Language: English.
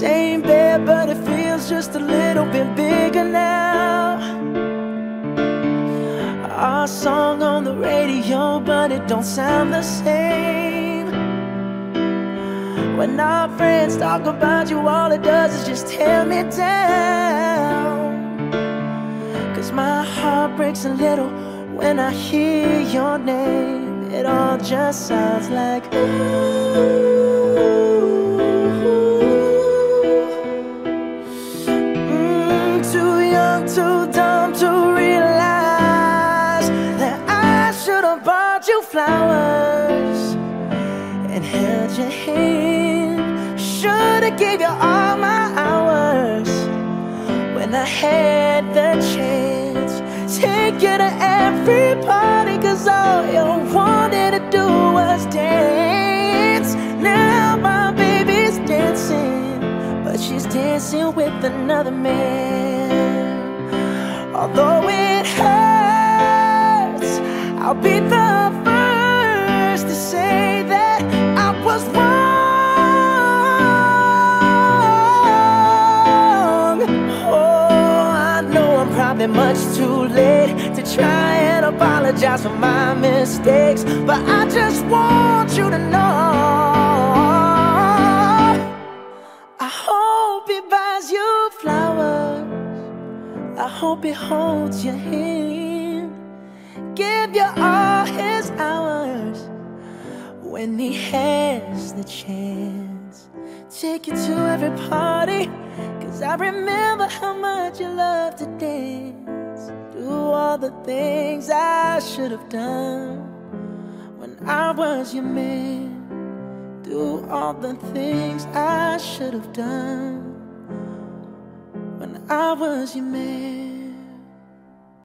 same bed, but it feels just a little bit bigger now. Our song on the radio, but it don't sound the same. When our friends talk about you, all it does is just tear me down. Cause my heart breaks a little when I hear your name. It all just sounds like ooh. Too dumb to realize that I should have bought you flowers and held your hand. Should have gave you all my hours when I had the chance. Take you to every party, cause all you wanted to do was dance. Now my baby's dancing, but she's dancing with another man. Although it hurts, I'll be the first to say that I was wrong. Oh, I know I'm probably much too late to try and apologize for my mistakes, but I just want you to know I hope he buys you flowers, I hope he holds your hand, give you all his hours when he has the chance. Take you to every party, cause I remember how much you loved to dance. Do all the things I should have done when I was your man. Do all the things I should have done when I was your man.